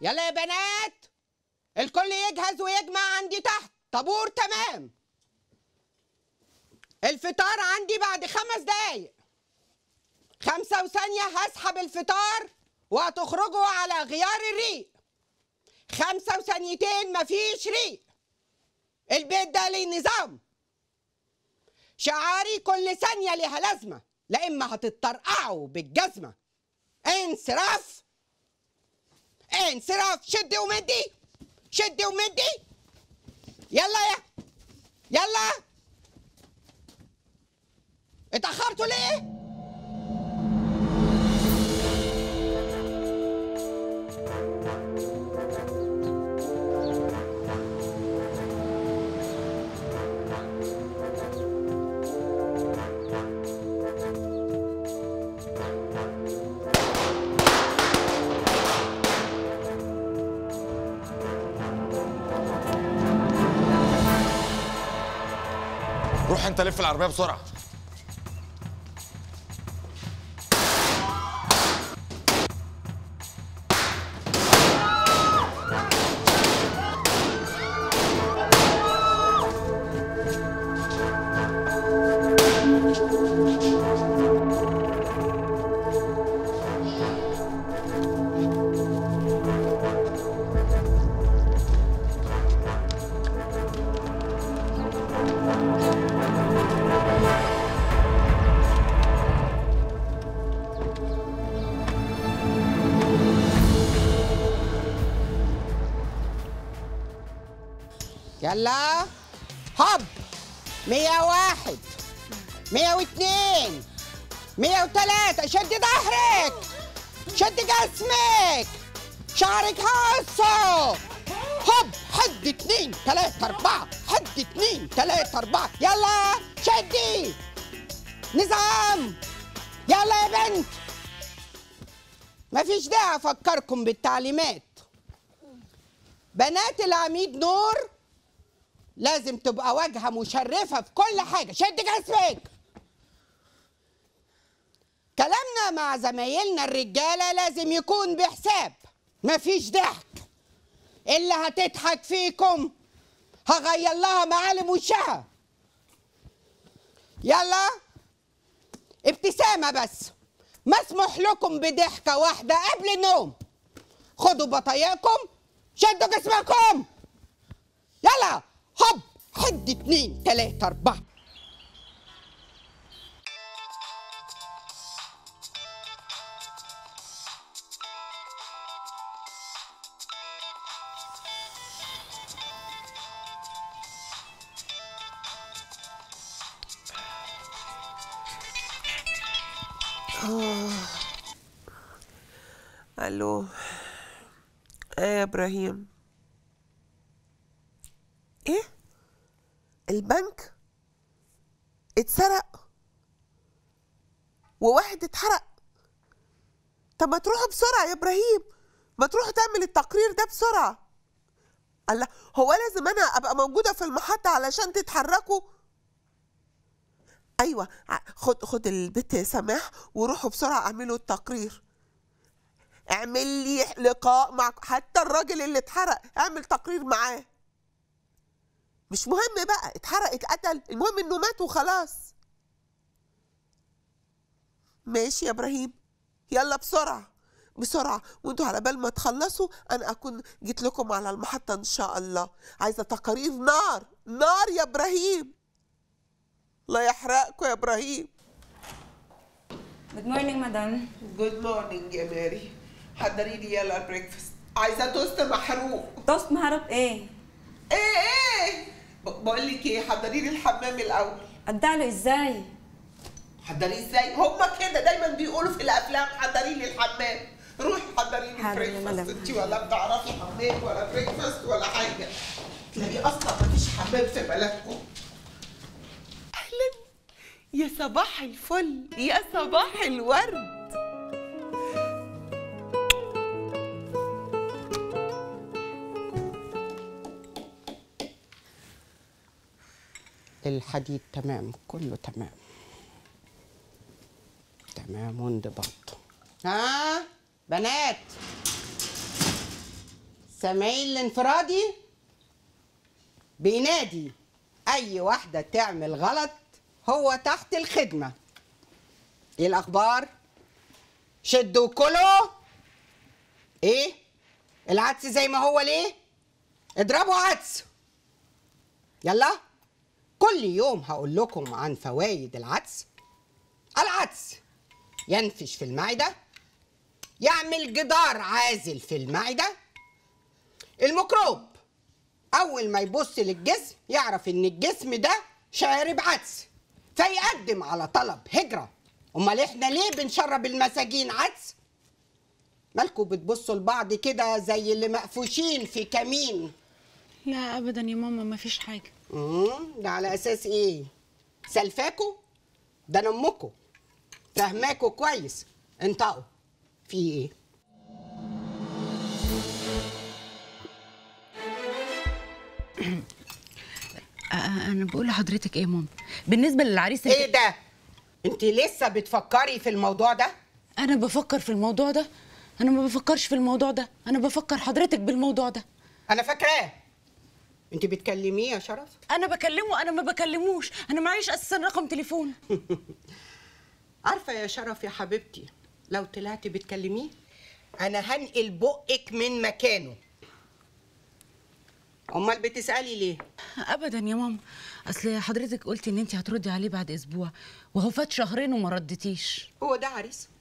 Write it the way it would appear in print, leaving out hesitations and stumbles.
يلا يا بنات الكل يجهز ويجمع عندي تحت. طابور تمام. الفطار عندي بعد 5 دقايق 5 وثانية هسحب الفطار وهتخرجوا على غيار الريق. 5 وثانيتين مفيش ريق. البيت ده ليه نظام. شعاري كل ثانية ليها لازمة، لا إما هتتطرقعوا بالجزمة. انصراف انصراف. شدي ومدي شدي ومدي. يلا يلا اتأخرتوا ليه؟ روح انت لف العربية بسرعة. يلا هب 101 102 103. شد ظهرك شد جسمك شعرك هقصه. هب حد 2 3 4 حد 2 3 4. يلا شدي نظام. يلا يا بنت مفيش داعي افكركم بالتعليمات. بنات العميد نور لازم تبقى واجهة مشرفة في كل حاجة. شد جسمك. كلامنا مع زمايلنا الرجالة لازم يكون بحساب، مفيش ضحك. اللي هتضحك فيكم هغير لها معالم وشها. يلا ابتسامة بس، مسموح لكم بضحكة واحدة قبل النوم. خدوا بطايقكم شدوا جسمكم. يلا هب حد 2 3 4. الو ايه يا ابراهيم؟ ايه البنك اتسرق وواحد اتحرق؟ طب ما تروحوا بسرعه يا ابراهيم، ما تروحوا تعمل التقرير ده بسرعه. الله، هو لازم انا ابقى موجوده في المحطه علشان تتحركوا؟ ايوه خد البت سماح وروحوا بسرعه اعملوا التقرير. اعمل لي لقاء مع حتى الراجل اللي اتحرق، اعمل تقرير معاه. مش مهم بقى اتحرق اتقتل، المهم انه مات وخلاص. ماشي يا ابراهيم، يلا بسرعه بسرعه، وانتوا على بال ما تخلصوا انا اكون جيت لكم على المحطه ان شاء الله. عايزه تقارير نار نار يا ابراهيم. الله يحرقكم يا ابراهيم. جود مورنينج مدام. جود مورنينج يا ماري. حضري لي يلا بريكفاست. عايزه توست محروق. توست محروق ايه؟ ايه بقول لك ايه، حضري لي الحمام الاول. ادع له ازاي؟ حضريه ازاي؟ هما كده دايما بيقولوا في الافلام حضري لي الحمام. روحي حضري لي بريكفاست. انت ولا بتعرفي حمام ولا بريكفاست ولا حاجه، تلاقي اصلا مفيش حمام في بلدكم. اهلا يا صباح الفل يا صباح الورد. الحديد تمام كله تمام تمام وانضباط. ها بنات سماعي الانفرادي بينادي اي واحده تعمل غلط هو تحت الخدمه. ايه الاخبار؟ شدوا كله. ايه العدس زي ما هو ليه؟ اضربوا عدس. يلا كل يوم هقول لكم عن فوائد العدس. العدس ينفش في المعده، يعمل جدار عازل في المعده. الميكروب اول ما يبص للجسم يعرف ان الجسم ده شارب عدس فيقدم على طلب هجره. امال احنا ليه بنشرب المساجين عدس؟ مالكوا بتبصوا لبعض كده زي اللي مقفوشين في كمين؟ لا ابدا يا ماما مفيش حاجه. ده على اساس ايه؟ سلفاكوا؟ ده انا امكوا فاهماكوا كويس. انطقوا في ايه؟ انا بقول لحضرتك ايه يا ماما بالنسبه للعريس ايه ده؟ انت لسه بتفكري في الموضوع ده؟ انا بفكر في الموضوع ده. انا ما بفكرش في الموضوع ده، انا بفكر حضرتك بالموضوع ده. انا فاكراه. انت بتكلميه يا شرف؟ انا بكلمه. انا ما بكلموش، انا معيش اساسا رقم تليفون. عارفه يا شرف يا حبيبتي، لو طلعتي بتكلميه انا هنقل بقك من مكانه. امال بتسالي ليه؟ ابدا يا ماما، اصل حضرتك قلتي ان انت هتردي عليه بعد اسبوع وهو فات شهرين وما ردتيش. هو ده عريس؟